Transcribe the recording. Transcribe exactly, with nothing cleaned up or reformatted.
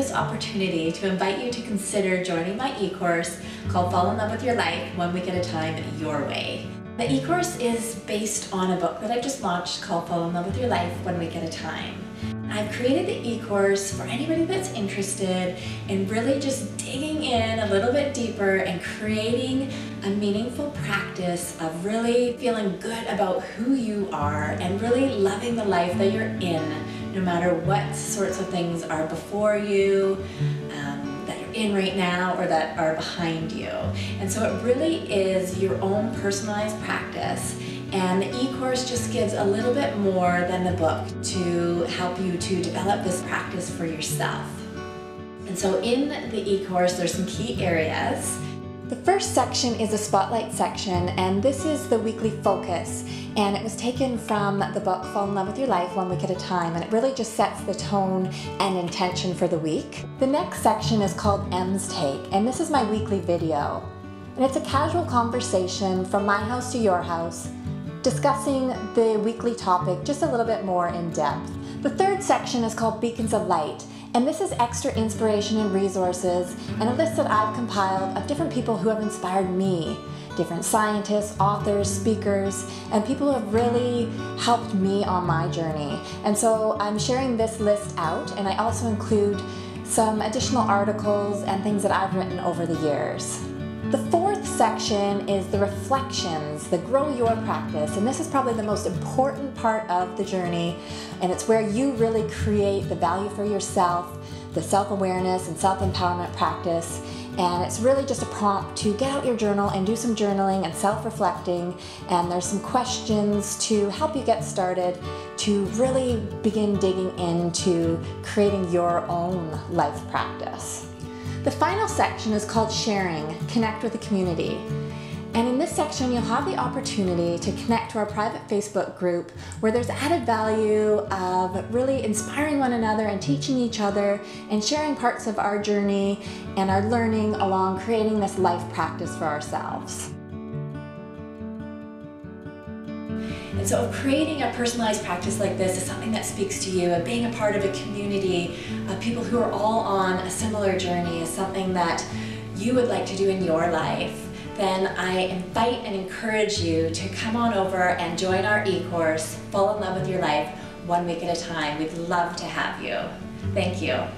this opportunity to invite you to consider joining my e-course called Fall in Love with Your Life, One Week at a Time, Your Way. The e-course is based on a book that I just launched called Fall in Love with Your Life, One Week at a Time. I've created the e-course for anybody that's interested in really just digging in a little bit deeper and creating a meaningful practice of really feeling good about who you are and really loving the life that you're in, no matter what sorts of things are before you, in right now, or that are behind you. And so it really is your own personalized practice, and the e-course just gives a little bit more than the book to help you to develop this practice for yourself. And so in the e-course there's some key areas. The first section is a spotlight section, and this is the weekly focus, and it was taken from the book Fall in Love with Your Life, One Week at a Time, and it really just sets the tone and intention for the week. The next section is called Em's Take, and this is my weekly video, and it's a casual conversation from my house to your house, discussing the weekly topic just a little bit more in depth. The third section is called Beacons of Light, and this is extra inspiration and resources, and a list that I've compiled of different people who have inspired me. Different scientists, authors, speakers, and people who have really helped me on my journey. And so I'm sharing this list out, and I also include some additional articles and things that I've written over the years. The fourth section is the reflections, the grow your practice, and this is probably the most important part of the journey, and it's where you really create the value for yourself, the self-awareness and self-empowerment practice, and it's really just a prompt to get out your journal and do some journaling and self-reflecting, and there's some questions to help you get started to really begin digging into creating your own life practice. The final section is called Sharing, Connect with the Community. And in this section, you'll have the opportunity to connect to our private Facebook group, where there's added value of really inspiring one another and teaching each other and sharing parts of our journey and our learning along creating this life practice for ourselves. And so creating a personalized practice like this is something that speaks to you, and being a part of a community of people who are all on a similar journey is something that you would like to do in your life. Then I invite and encourage you to come on over and join our e-course, Fall in Love with Your Life, One Week at a Time. We'd love to have you. Thank you.